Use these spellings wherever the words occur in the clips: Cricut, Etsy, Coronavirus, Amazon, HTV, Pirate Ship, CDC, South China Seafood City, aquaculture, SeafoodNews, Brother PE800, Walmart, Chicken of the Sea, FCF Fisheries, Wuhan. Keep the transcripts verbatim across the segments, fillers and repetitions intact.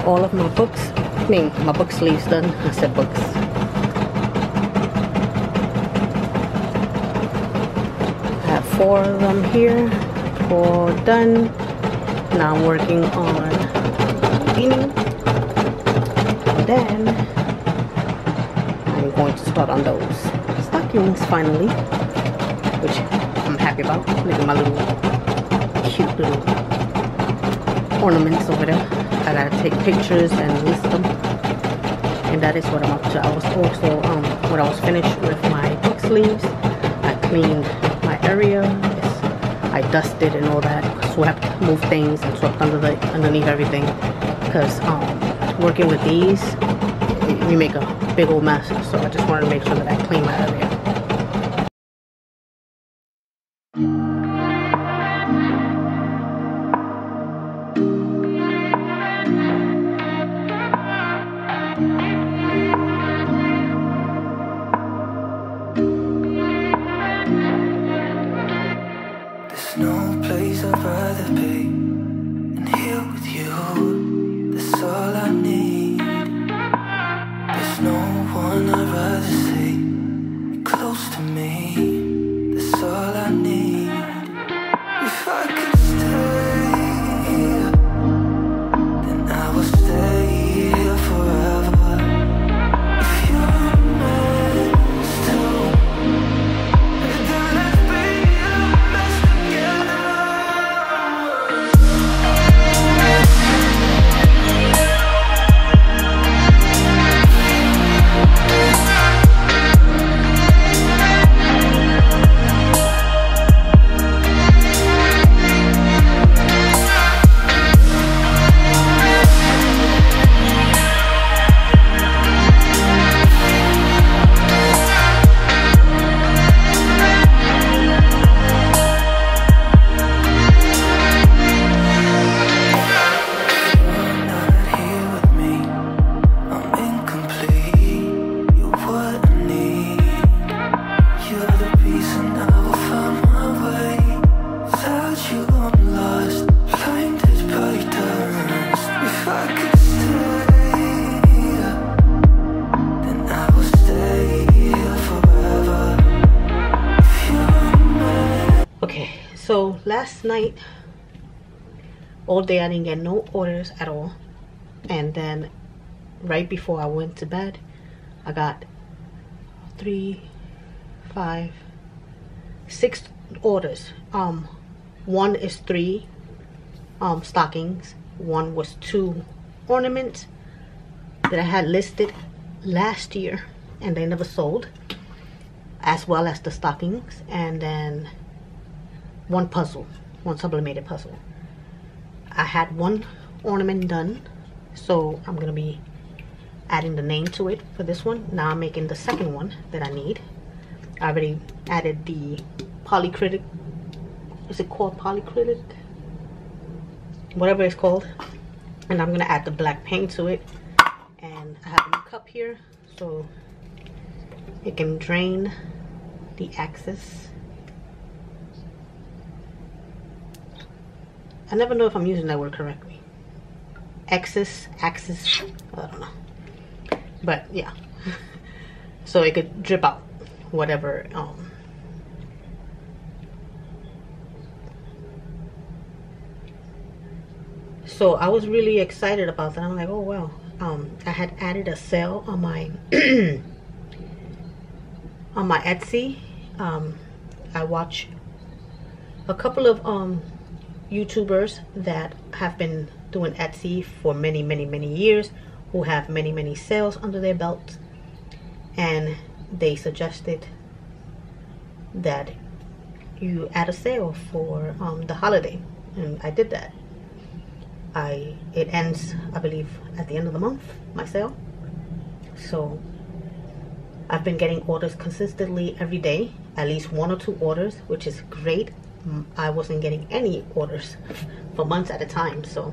got all of my books, I mean my book sleeves done. I said books. I have four of them here, four done. Now I'm working on beginning, and then I'm going to start on those stockings finally, which I'm happy about. Look at my little cute little ornaments over there. I gotta take pictures and list them, and that is what I'm up to. I was also um when I was finished with my book sleeves, I cleaned my area. Yes, I dusted and all that, swept, moved things, and swept under the underneath everything, because um working with these, you make a big old mess. So I just wanted to make sure that I clean my area. So last night, all day I didn't get no orders at all, and then right before I went to bed, I got three, five, six orders. Um, one is three um, stockings, one was two ornaments that I had listed last year, and they never sold, as well as the stockings, and then one puzzle, one sublimated puzzle. I had one ornament done, so I'm gonna be adding the name to it for this one. Now I'm making the second one that I need. I already added the Polycritic, is it called Polycritic? Whatever it's called. And I'm gonna add the black paint to it. And I have a new cup here, so it can drain the excess. I never know if I'm using that word correctly. Excess, axis, I don't know. But yeah. So it could drip out whatever um, so I was really excited about that. I'm like, oh wow. Um I had added a sale on my on my Etsy. Um I watch a couple of um YouTubers that have been doing Etsy for many many many years, who have many many sales under their belts, and they suggested that you add a sale for um, the holiday, and I did that. I it ends, I believe, at the end of the month, my sale. So I've been getting orders consistently every day, at least one or two orders, which is great. I wasn't getting any orders for months at a time, so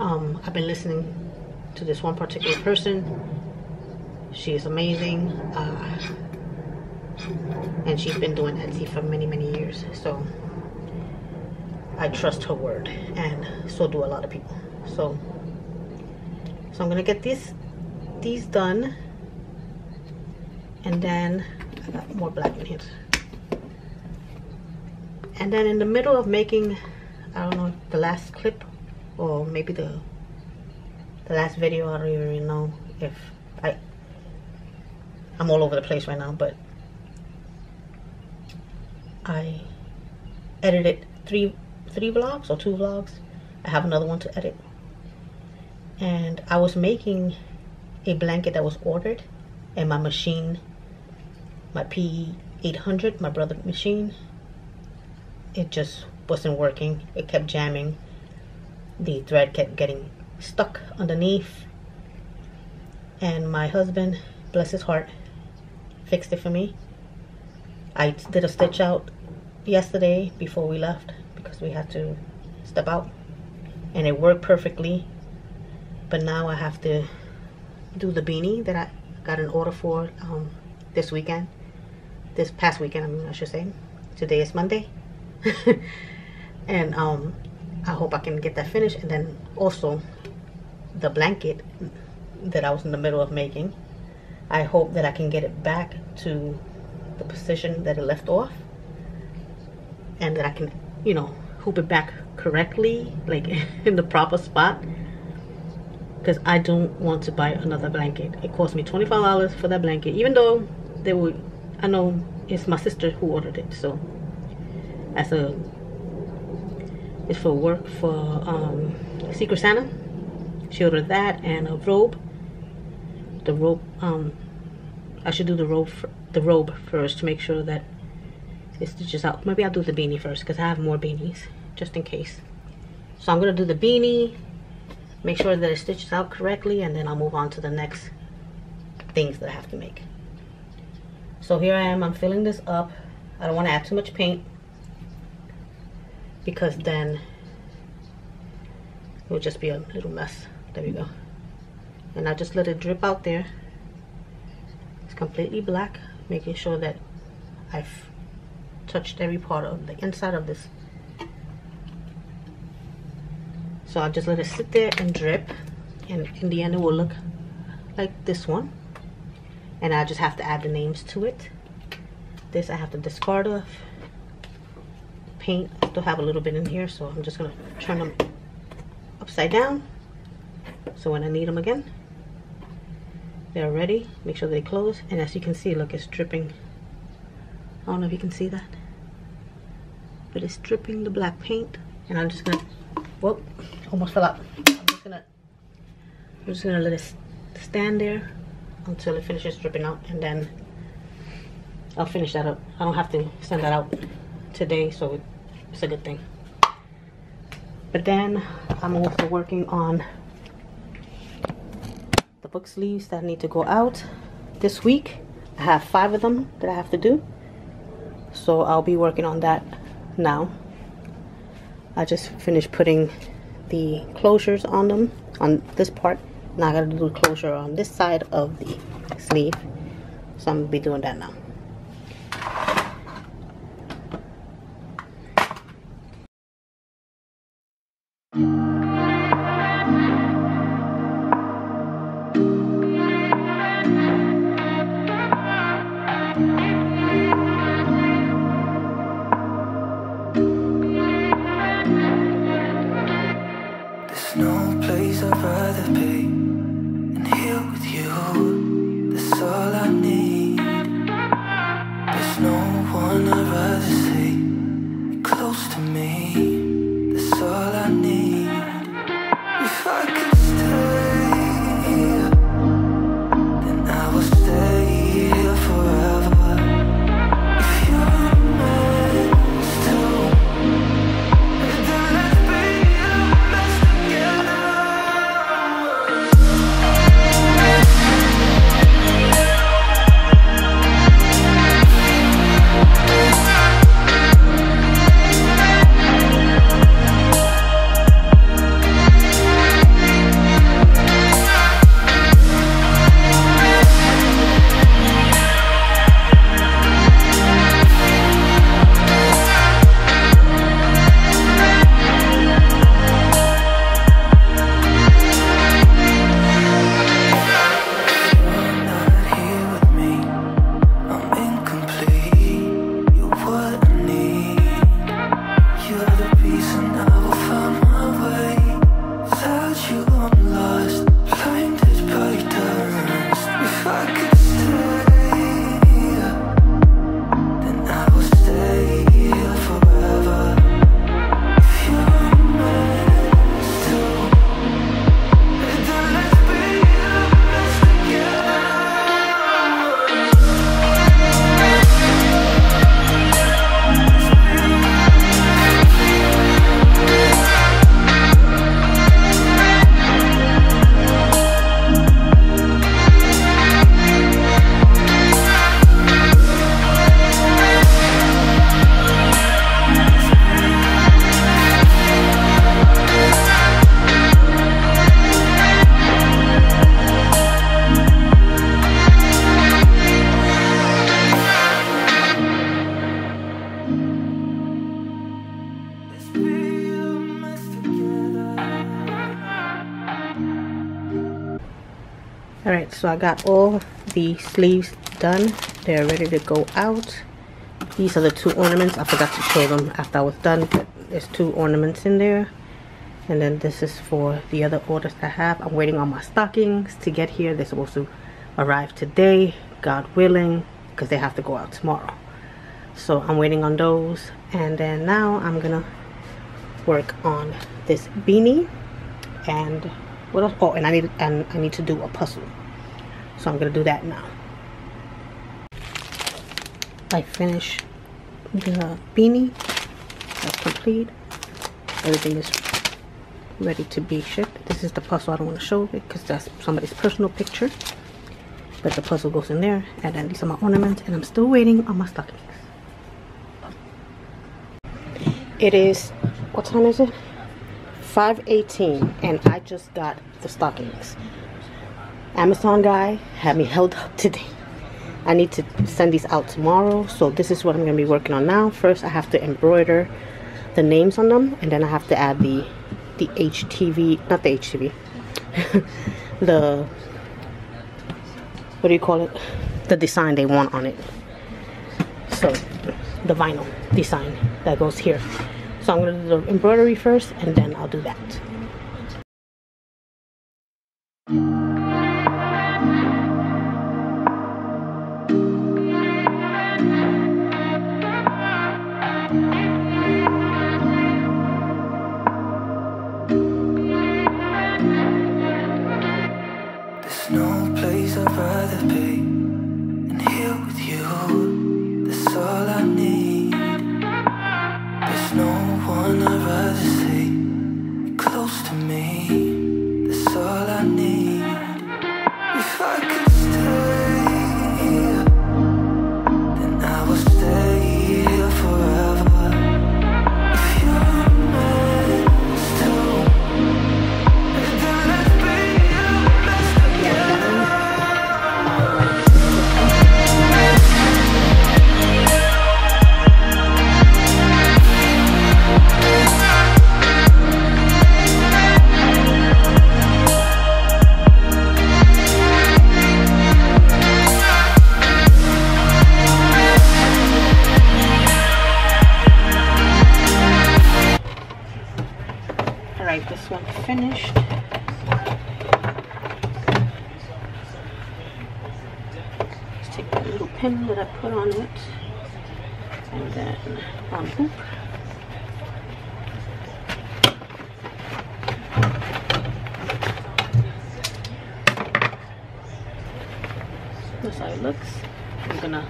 um, I've been listening to this one particular person. She is amazing, uh, and she's been doing Etsy for many many years, so I trust her word, and so do a lot of people. So So I'm gonna get these these done, and then I got more black in here. And then in the middle of making, I don't know, the last clip, or maybe the the last video, I don't even know if I I'm all over the place right now, but I edited three three vlogs or two vlogs. I have another one to edit. And I was making a blanket that was ordered, and my machine, my P E eight hundred, my brother machine, it just wasn't working. It kept jamming. The thread kept getting stuck underneath. And my husband, bless his heart, fixed it for me. I did a stitch out yesterday before we left because we had to step out, and it worked perfectly. But now I have to do the beanie that I got an order for um, this weekend, this past weekend, I mean, I should say. Today is Monday. And um, I hope I can get that finished. And then also the blanket that I was in the middle of making, I hope that I can get it back to the position that it left off, and that I can, you know, hoop it back correctly, like in the proper spot, because I don't want to buy another blanket. It cost me twenty-five dollars for that blanket, even though they were, I know it's my sister who ordered it, so as a it's for work for um, Secret Santa. She ordered that and a robe. The robe, um, I should do the robe for, the robe first to make sure that it stitches out. Maybe I'll do the beanie first because I have more beanies just in case. So I'm gonna do the beanie, make sure that it stitches out correctly, and then I'll move on to the next things that I have to make. So here I am, I'm filling this up. I don't want to add too much paint because then it will just be a little mess. There we go. And I just let it drip out there. It's completely black, making sure that I've touched every part of the inside of this. So I'll just let it sit there and drip, and in the end it will look like this one. And I just have to add the names to it. This I have to discard of. Paint, I still have a little bit in here, so I'm just gonna turn them upside down so when I need them again they're ready. Make sure they close, and as you can see, look, it's dripping. I don't know if you can see that, but it's dripping the black paint. And I'm just gonna, whoop, almost fell out. I'm just gonna, I'm just gonna let it stand there until it finishes dripping out, and then I'll finish that up. I don't have to send that out today, so it's a good thing. But then I'm also working on the book sleeves that need to go out this week. I have five of them that I have to do, so I'll be working on that now. I just finished putting the closures on them, on this part. Now I gotta do the closure on this side of the sleeve, so I'm gonna be doing that now. All I need Alright, so I got all the sleeves done. They're ready to go out. These are the two ornaments. I forgot to show them after I was done, but there's two ornaments in there. And then this is for the other orders I have. I'm waiting on my stockings to get here. They're supposed to arrive today, God willing, because they have to go out tomorrow. So I'm waiting on those. And then now I'm gonna work on this beanie. And what else? Oh, and I need and I need to do a puzzle, so I'm gonna do that now. I finished the beanie. That's complete. Everything is ready to be shipped. This is the puzzle. I don't want to show it because that's somebody's personal picture, but the puzzle goes in there. And then these are my ornaments, and I'm still waiting on my stockings. It is, what time is it? five eighteen, and I just got the stockings. Amazon guy had me held up today. I need to send these out tomorrow, so this is what I'm going to be working on now. First, I have to embroider the names on them, and then I have to add the the H T V, not the H T V, the, what do you call it? The design they want on it. So, the vinyl design that goes here. So I'm going to do the embroidery first, and then I'll do that. That's how it looks. I'm gonna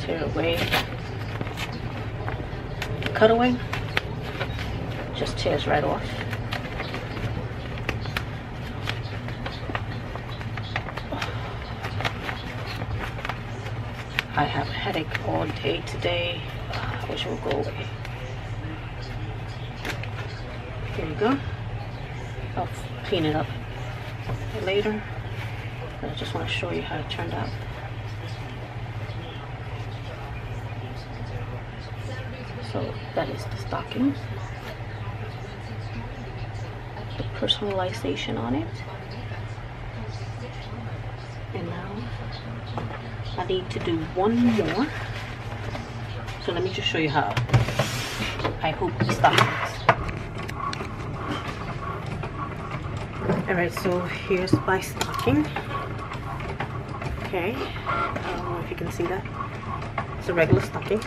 tear away, cut away, just tears right off. I have a headache all day today. I wish it would go away. Here we go. I'll clean it up later, but I just want to show you how it turned out. So that is the stocking, the personalization on it, and now I need to do one more. So let me just show you how I hoop the stockings. Alright, so here's my stocking. Okay, I don't know if you can see that. It's a regular stocking.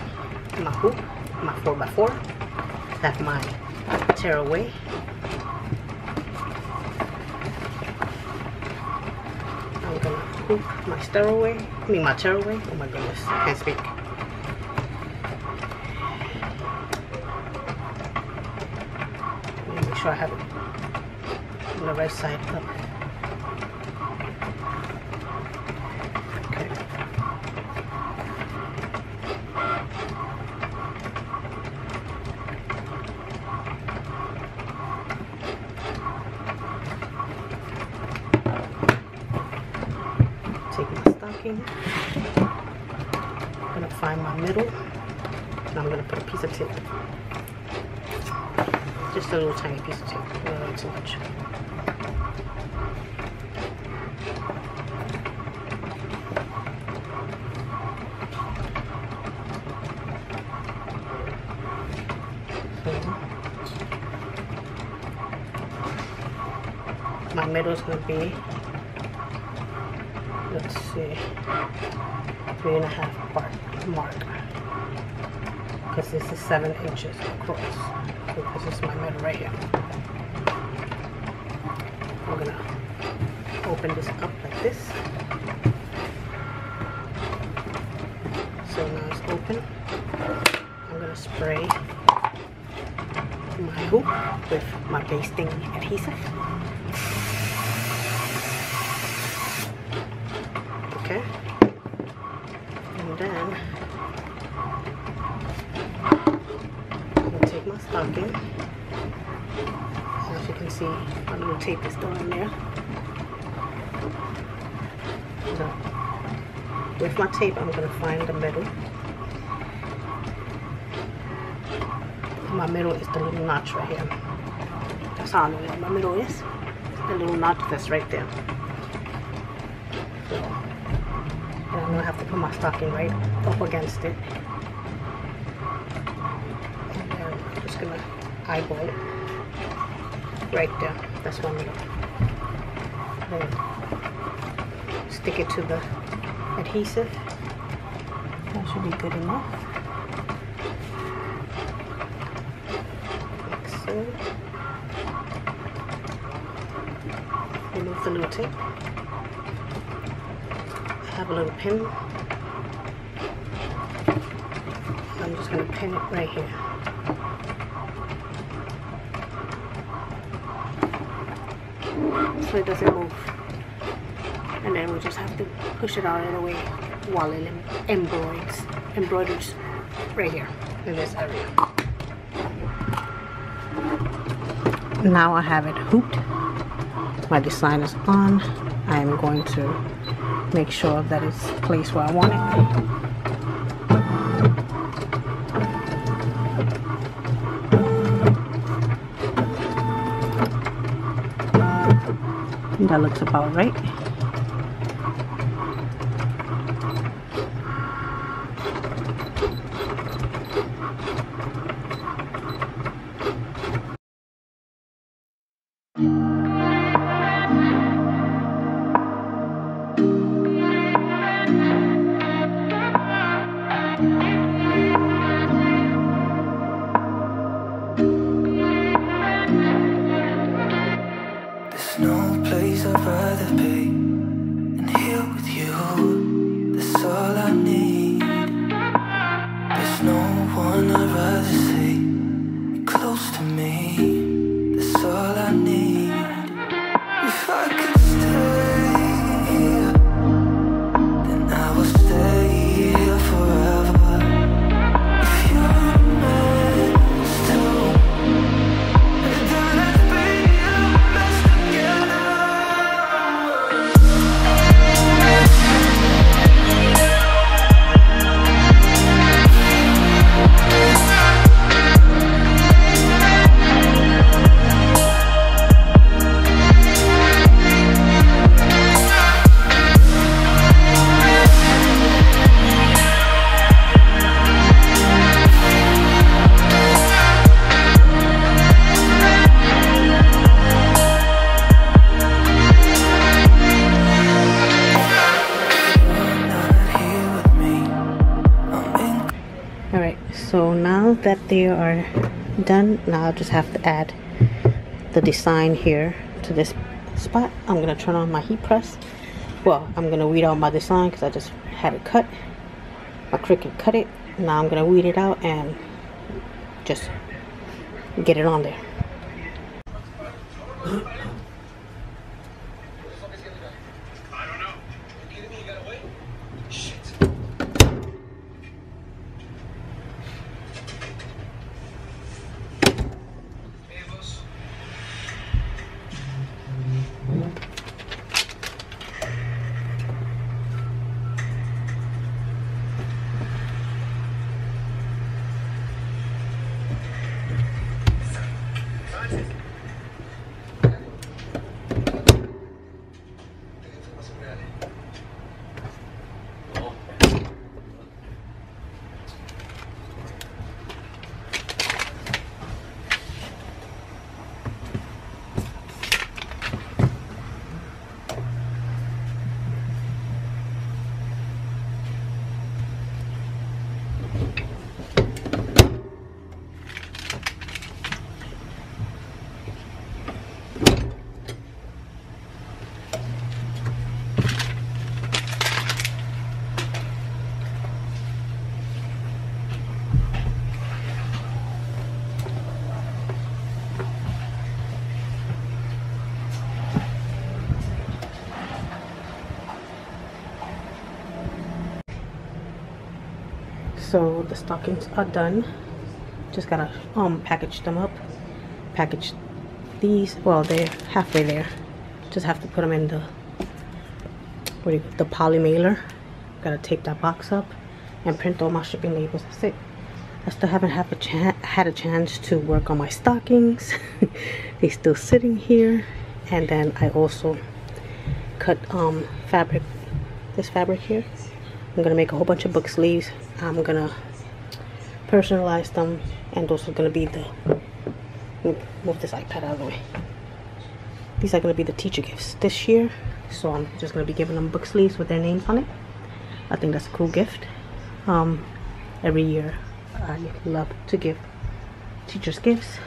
My hoop, my four by four. That's my tearaway. I'm gonna hoop my tearaway. I mean, my tearaway. Oh my goodness, I can't speak. Let me make sure I have it the right side up. Okay. Take my stocking. I'm gonna find my middle, and I'm gonna put a piece of tape. Just a little tiny piece of tape, not too much. my medals would be, let's see, three and a half part marker, because this is seven inches across, because this is my medal right here. We're gonna open this up like this. So now it's open. I'm gonna spray my hoop with my basting adhesive. Okay. And then I'm gonna take my stocking. As you can see, I'm gonna tape this down in there. So with my tape, I'm going to find the middle. My middle is the little notch right here. That's how I know where my middle is. It's the little notch that's right there. So, and I'm going to have to put my stocking right up against it. And then I'm just going to eyeball it. Right there. That's my middle. Then stick it to the adhesive. That should be good enough. Like so. Remove the little tape. I have a little pin. I'm just going to pin it right here. So it doesn't move. And then we'll just have to push it out of the way while it embroids, embroiders right here in this area. Now I have it hooped. My design is on. I am going to make sure that it's placed where I want it. That looks about right. That they are done. Now I just have to add the design here to this spot. I'm gonna turn on my heat press. Well, I'm gonna weed out my design because I just had it cut. My Cricut cut it. Now I'm gonna weed it out and just get it on there. So the stockings are done. Just gotta um package them up. Package these. Well, they're halfway there. Just have to put them in the what do you, the poly mailer. Gotta tape that box up and print all my shipping labels. That's it. I still haven't had a chance had a chance to work on my stockings. They're still sitting here. And then I also cut um fabric. This fabric here. I'm gonna make a whole bunch of book sleeves. I'm gonna personalize them, and those are gonna be the move this iPad out of the way. These are gonna be the teacher gifts this year. So I'm just gonna be giving them book sleeves with their names on it. I think that's a cool gift. Um, every year I love to give teachers gifts,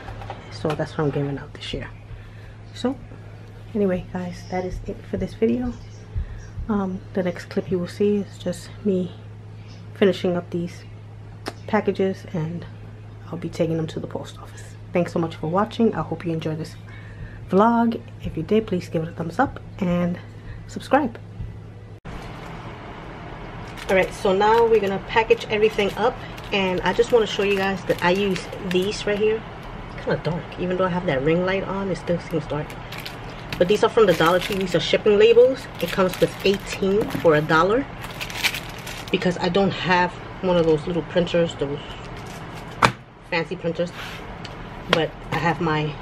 so that's what I'm giving out this year. So anyway, guys, that is it for this video. Um, the next clip you will see is just me finishing up these packages, and I'll be taking them to the post office. Thanks so much for watching. I hope you enjoyed this vlog. If you did, please give it a thumbs up and subscribe. Alright, so now we're gonna package everything up, and I just want to show you guys that I use these right here. It's kind of dark, even though I have that ring light on, it still seems dark. But these are from the Dollar Tree. These are shipping labels. It comes with eighteen for a dollar. Because I don't have one of those little printers, those fancy printers. But I have my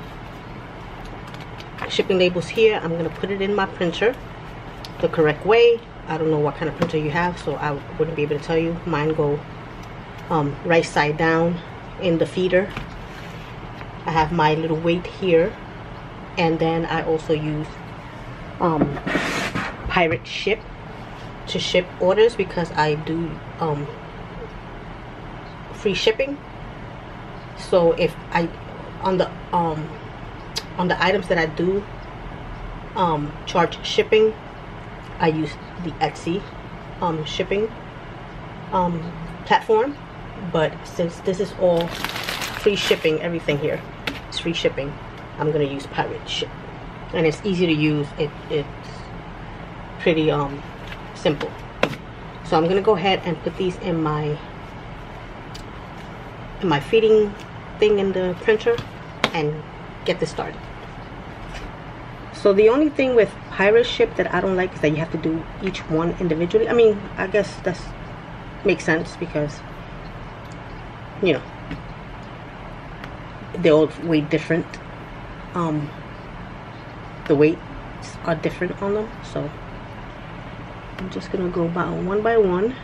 shipping labels here. I'm going to put it in my printer the correct way. I don't know what kind of printer you have, so I wouldn't be able to tell you. Mine go um, right side down in the feeder. I have my little weight here. And then I also use um, Pirate Ship to ship orders, because I do um, free shipping. So if I on the um, on the items that I do um, charge shipping, I use the Etsy um, shipping um, platform. But since this is all free shipping, everything here is free shipping. I'm gonna use Pirate Ship, and it's easy to use. It, it's pretty um simple. So I'm gonna go ahead and put these in my in my feeding thing in the printer and get this started. So the only thing with Pirate Ship that I don't like is that you have to do each one individually. I mean, I guess that's makes sense, because you know they're all way different. Um, the weights are different on them, so I'm just gonna go by one by one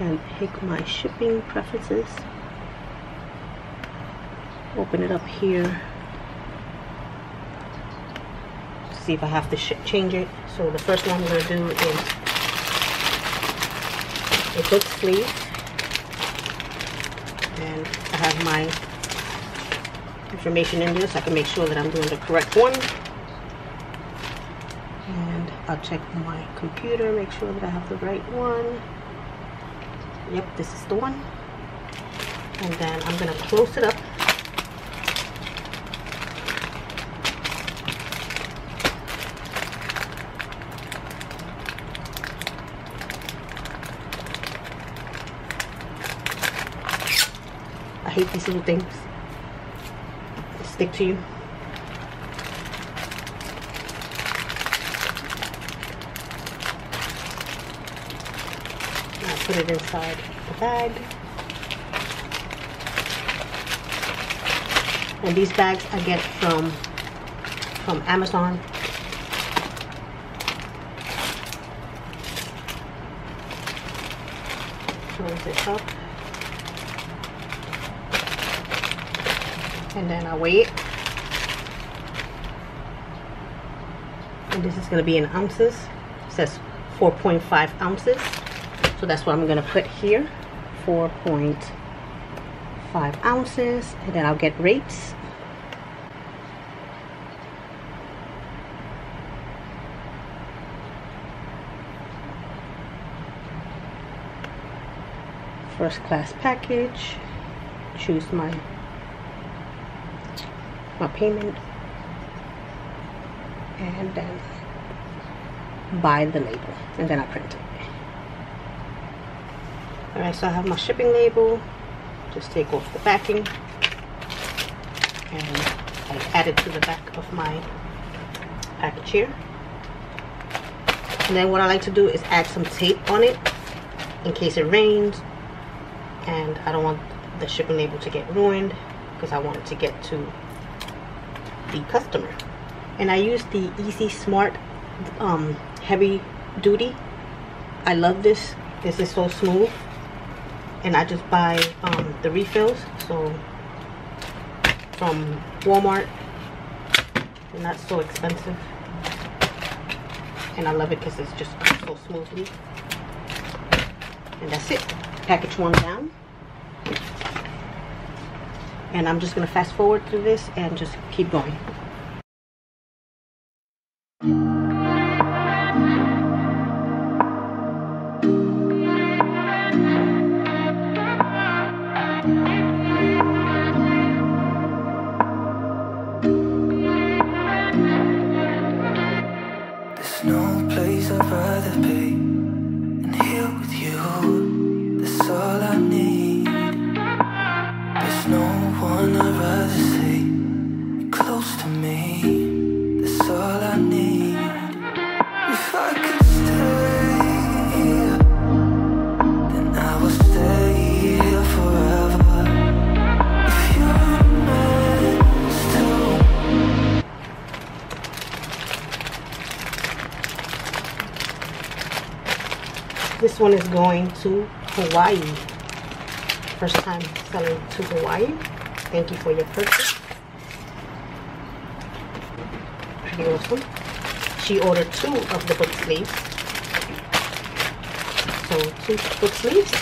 and pick my shipping preferences. Open it up here, see if I have to sh change it. So the first one I'm gonna do is a book sleeve, and I have my information in this so I can make sure that I'm doing the correct one, and I'll check my computer, make sure that I have the right one. Yep, this is the one. And then I'm gonna close it up . I hate these little things stick to you. Now put it inside the bag. And these bags I get from from Amazon. Close it up. And then I weigh it, and this is going to be in ounces. It says four point five ounces, so that's what I'm going to put here, four point five ounces, and then I'll get rates. First class package. Choose my my payment, and then buy the label, and then I print it. Alright, so I have my shipping label. Just take off the backing, and I add it to the back of my package here. And then what I like to do is add some tape on it in case it rains, and I don't want the shipping label to get ruined because I want it to get to the customer. And I use the Easy Smart um, Heavy Duty. I love this. This is so smooth, and I just buy um, the refills so from Walmart. They're not so expensive, and I love it because it's just so smoothly. And that's it. Package one down. And I'm just going to fast forward through this and just keep going. This one is going to Hawaii. First time selling to Hawaii. Thank you for your purchase. Pretty awesome. She ordered two of the book sleeves. So two book sleeves.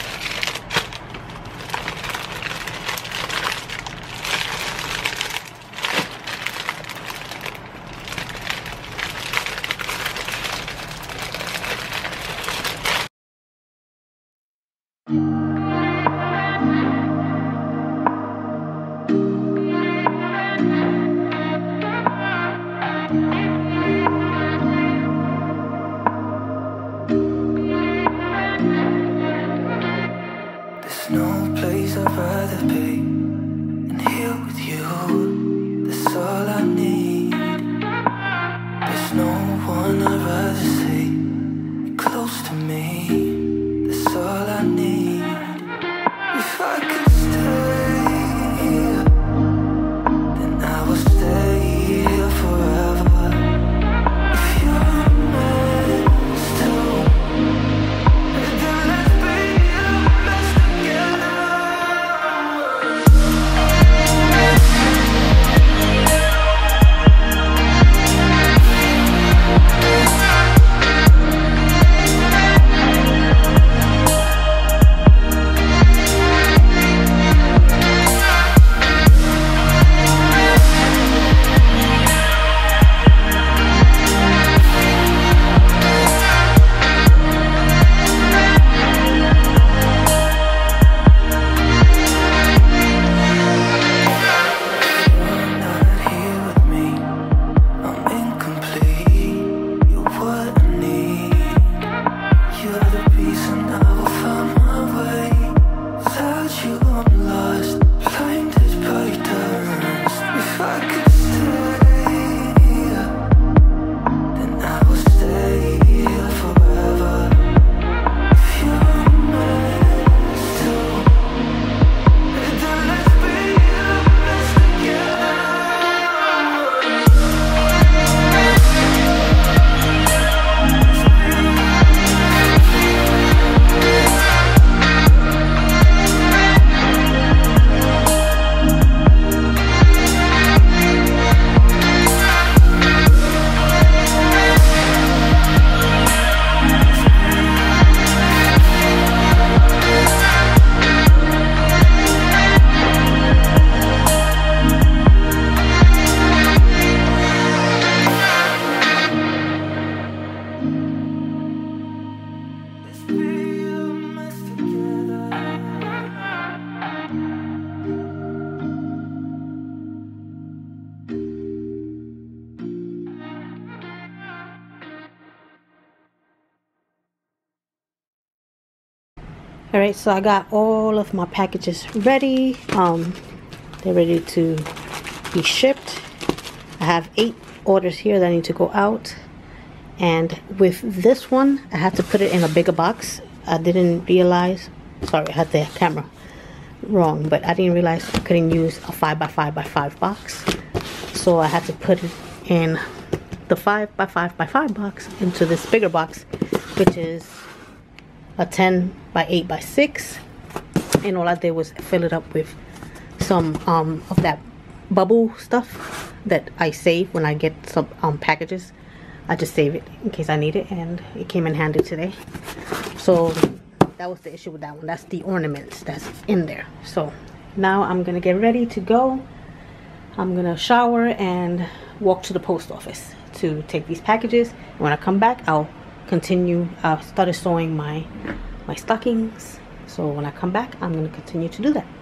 All right, so I got all of my packages ready. Um, they're ready to be shipped. I have eight orders here that need to go out. And with this one, I had to put it in a bigger box. I didn't realize, sorry, I had the camera wrong, but I didn't realize I couldn't use a five by five by five box. So I had to put it in the five by five by five box into this bigger box, which is a ten by eight by six. And all I did was fill it up with some um, of that bubble stuff that I save when I get some um, packages. I just save it in case I need it, and it came in handy today. So that was the issue with that one. That's the ornaments that's in there. So now I'm gonna get ready to go. I'm gonna shower and walk to the post office to take these packages. When I come back, I'll continue. I started sewing my my stockings, so when I come back, I'm gonna continue to do that.